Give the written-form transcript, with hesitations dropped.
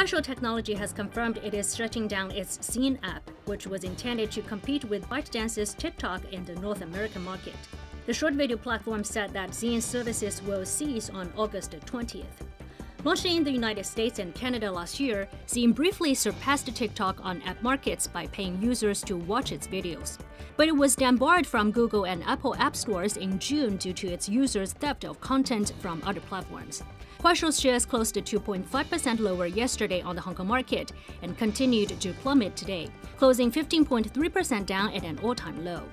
Kuaishou Technology has confirmed it is shutting down its Zynn app, which was intended to compete with ByteDance's TikTok in the North American market. The short video platform said that Zynn's services will cease on August 20th. Launched in the United States and Canada last year, Zynn briefly surpassed TikTok on app markets by paying users to watch its videos. But it was then barred from Google and Apple app stores in June due to its users' theft of content from other platforms. Kuaishou's shares closed 2.5% lower yesterday on the Hong Kong market and continued to plummet today, closing 15.3% down at an all-time low.